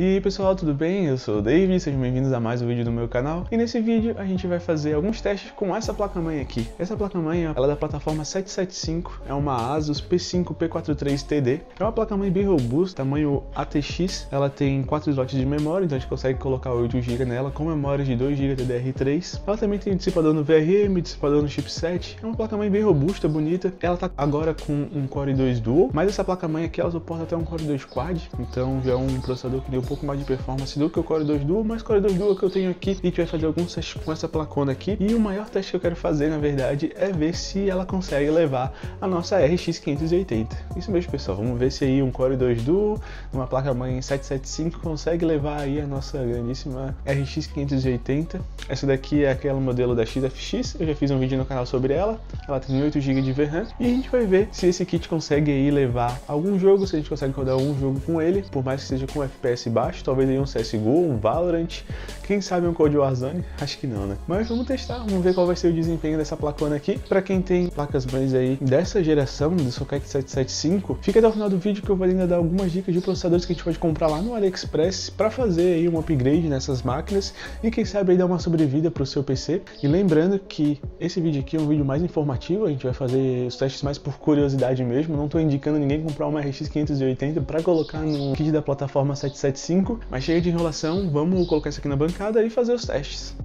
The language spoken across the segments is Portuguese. E aí pessoal, tudo bem? Eu sou o David, sejam bem-vindos a mais um vídeo do meu canal. E nesse vídeo a gente vai fazer alguns testes com essa placa-mãe aqui. Essa placa-mãe, ela é da plataforma 775, é uma ASUS P5P43TD. É uma placa-mãe bem robusta, tamanho ATX. Ela tem 4 slots de memória, então a gente consegue colocar 8GB nela, com memória de 2GB DDR3. Ela também tem dissipador no VRM, dissipador no chipset. É uma placa-mãe bem robusta, bonita. Ela tá agora com um Core 2 Duo, mas essa placa-mãe aqui ela suporta até um Core 2 Quad, então já é um processador que deu um pouco mais de performance do que o Core 2 Duo, mas o Core 2 Duo que eu tenho aqui, a gente vai fazer alguns testes com essa placona aqui, e o maior teste que eu quero fazer, na verdade, é ver se ela consegue levar a nossa RX 580. Isso mesmo, pessoal, vamos ver se aí um Core 2 Duo, uma placa-mãe 775, consegue levar aí a nossa grandíssima RX 580. Essa daqui é aquela modelo da XFX, eu já fiz um vídeo no canal sobre ela, ela tem 8GB de VRAM, e a gente vai ver se esse kit consegue aí levar algum jogo, se a gente consegue rodar um jogo com ele, por mais que seja com FPS baixo, talvez aí um CSGO, um Valorant, quem sabe um Call of Duty Warzone, acho que não, né? Mas vamos testar, vamos ver qual vai ser o desempenho dessa placona aqui. Pra quem tem placas mães aí dessa geração, do Socket 775, fica até o final do vídeo que eu vou ainda dar algumas dicas de processadores que a gente pode comprar lá no AliExpress pra fazer aí um upgrade nessas máquinas e quem sabe aí dar uma sobrevida pro seu PC. E lembrando que esse vídeo aqui é um vídeo mais informativo, a gente vai fazer os testes mais por curiosidade mesmo, não tô indicando ninguém comprar uma RX 580 pra colocar no kit da plataforma 775, mas chega de enrolação, vamos colocar isso aqui na bancada e fazer os testes.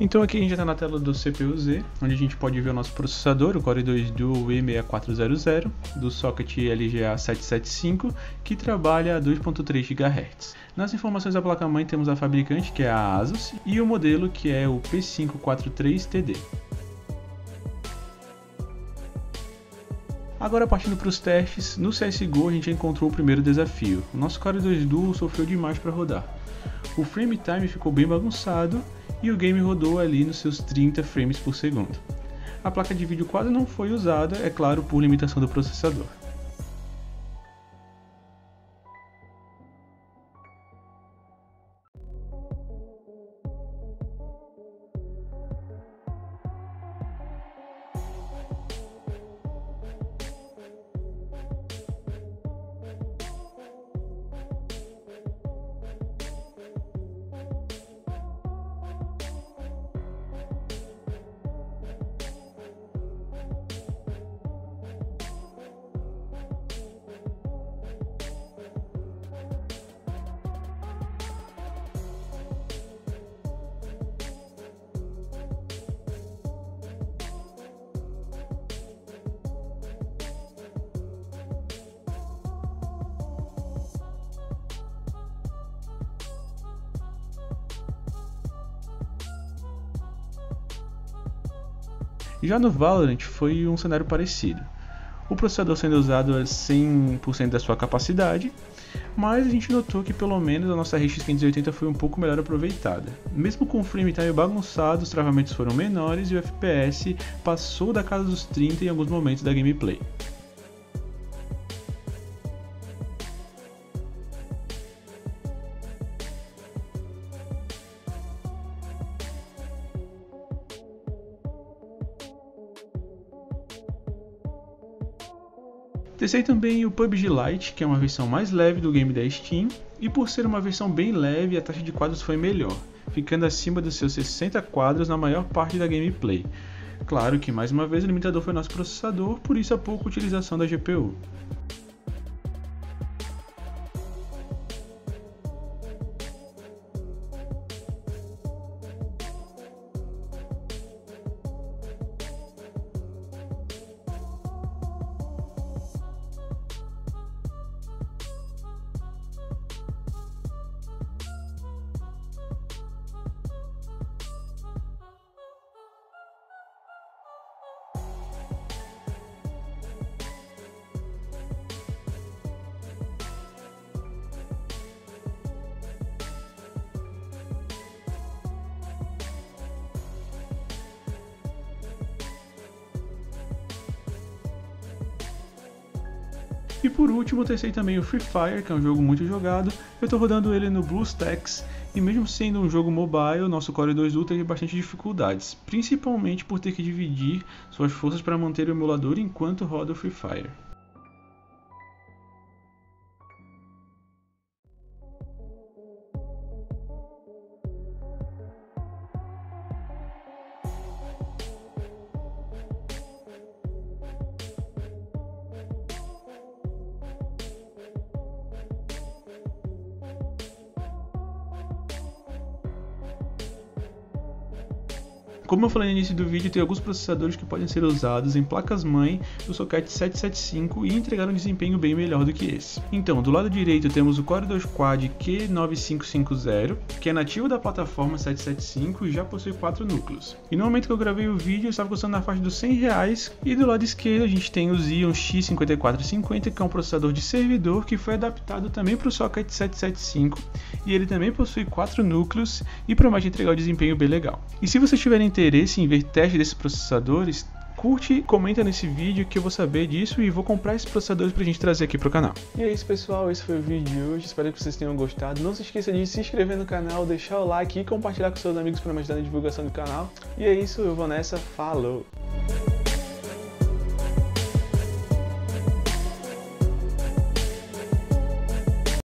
Então aqui a gente já está na tela do CPU-Z, onde a gente pode ver o nosso processador, o Core 2 Duo E6400, do socket LGA 775, que trabalha a 2.3 GHz. Nas informações da placa-mãe temos a fabricante, que é a ASUS, e o modelo, que é o P543TD. Agora partindo para os testes, no CSGO a gente encontrou o primeiro desafio. O nosso Core 2 Duo sofreu demais para rodar. O frame time ficou bem bagunçado, e o game rodou ali nos seus 30 frames por segundo. A placa de vídeo quase não foi usada, é claro, por limitação do processador. Já no Valorant foi um cenário parecido, o processador sendo usado a 100% da sua capacidade, mas a gente notou que pelo menos a nossa RX 580 foi um pouco melhor aproveitada. Mesmo com o frame time bagunçado, os travamentos foram menores e o FPS passou da casa dos 30 em alguns momentos da gameplay. Testei também o PUBG Lite, que é uma versão mais leve do game da Steam, e por ser uma versão bem leve, a taxa de quadros foi melhor, ficando acima dos seus 60 quadros na maior parte da gameplay. Claro que mais uma vez o limitador foi nosso processador, por isso a pouca utilização da GPU. E por último eu testei também o Free Fire, que é um jogo muito jogado. Eu estou rodando ele no Blue Stacks, e mesmo sendo um jogo mobile, nosso Core 2 Duo teve bastante dificuldades, principalmente por ter que dividir suas forças para manter o emulador enquanto roda o Free Fire. Como eu falei no início do vídeo, tem alguns processadores que podem ser usados em placas-mãe do Socket 775 e entregar um desempenho bem melhor do que esse. Então, do lado direito temos o Core 2 Quad Q9550, que é nativo da plataforma 775 e já possui 4 núcleos. E no momento que eu gravei o vídeo, estava custando na faixa dos R$100, e do lado esquerdo a gente tem o Xeon X5450, que é um processador de servidor que foi adaptado também para o Socket 775, e ele também possui 4 núcleos e promete entregar um desempenho bem legal. E se vocês tiverem interesse em ver testes desses processadores, curte e comenta nesse vídeo que eu vou saber disso e vou comprar esses processadores pra gente trazer aqui pro canal. E é isso, pessoal, esse foi o vídeo de hoje, espero que vocês tenham gostado. Não se esqueça de se inscrever no canal, deixar o like e compartilhar com seus amigos para me ajudar na divulgação do canal. E é isso, eu vou nessa, falou!